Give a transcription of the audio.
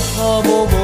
好无。